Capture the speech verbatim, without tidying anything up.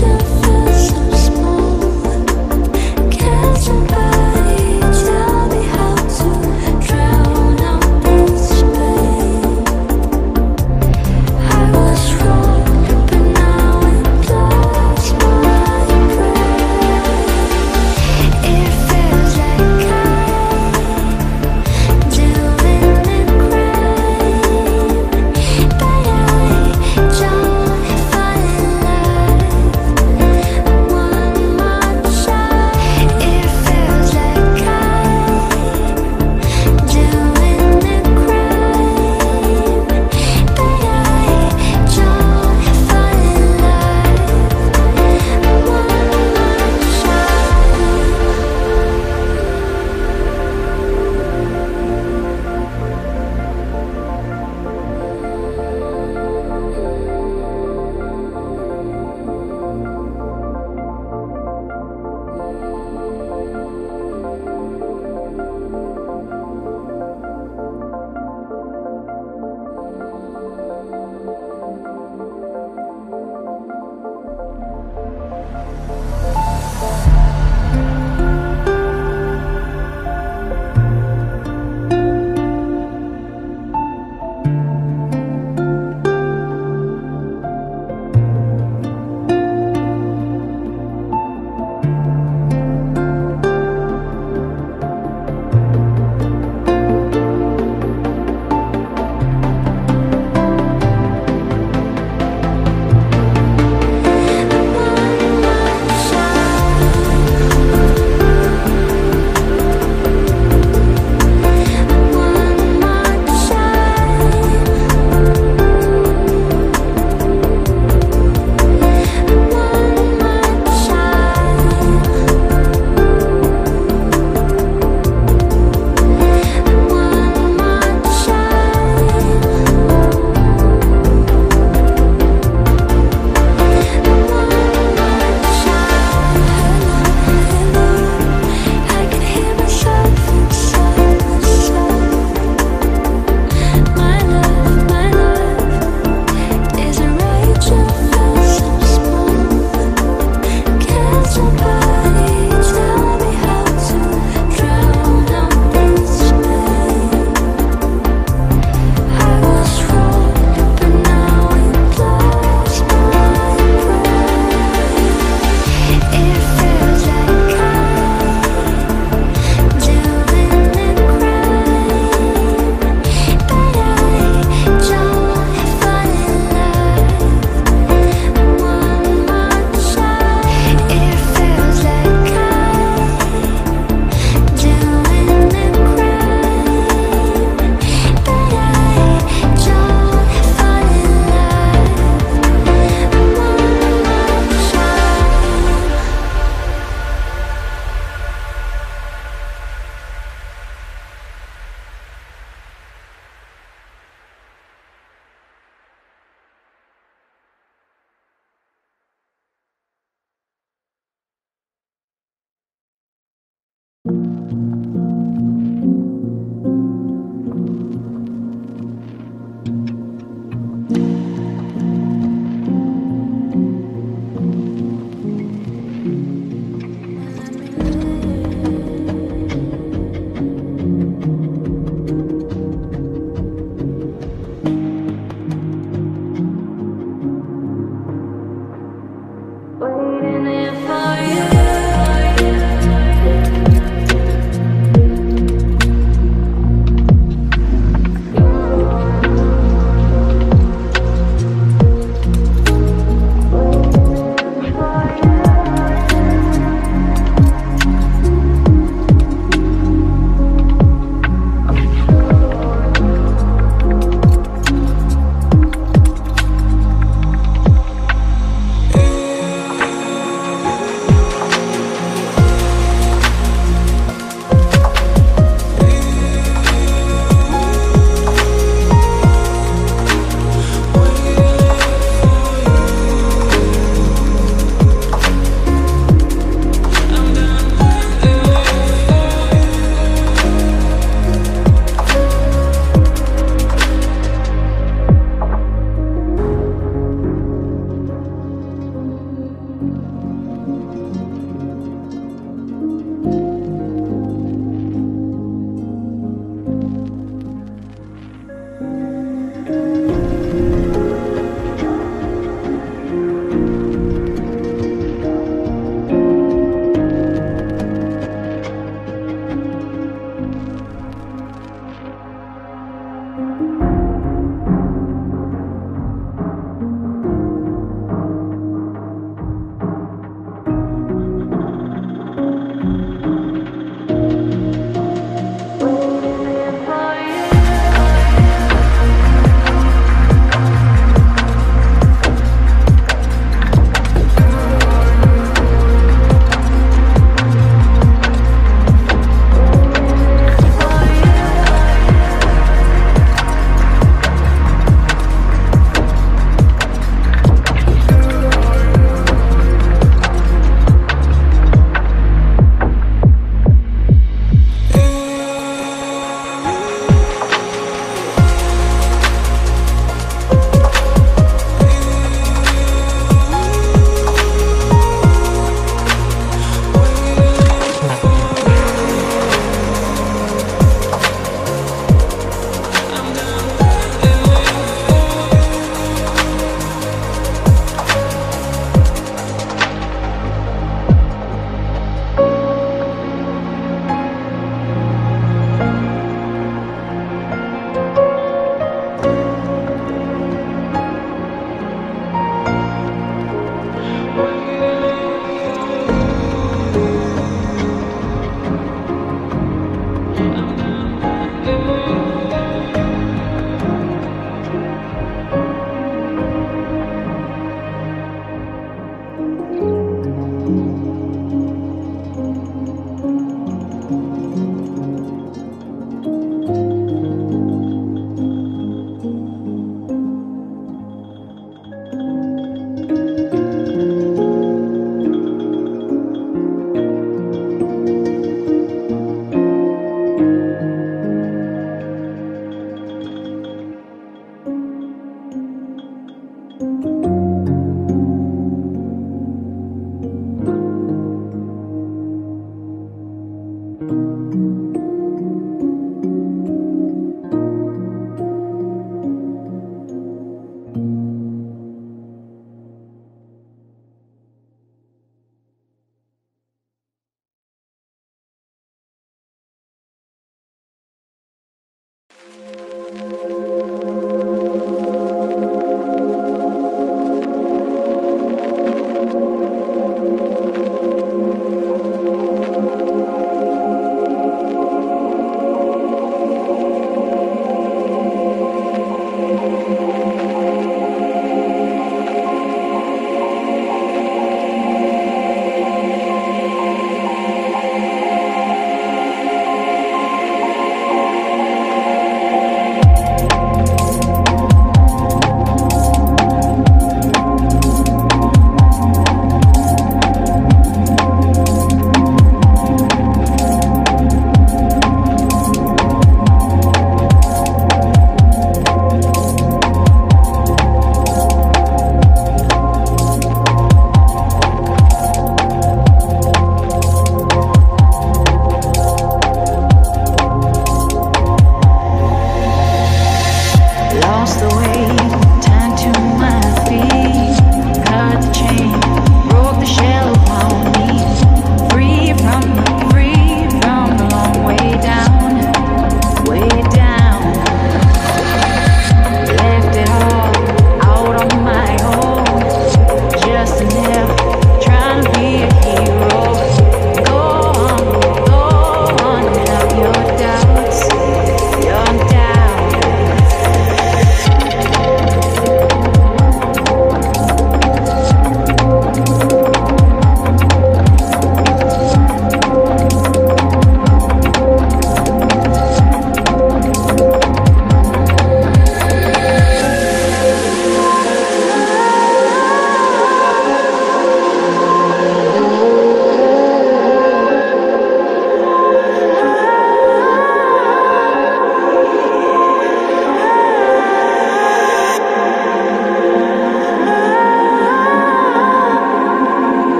you.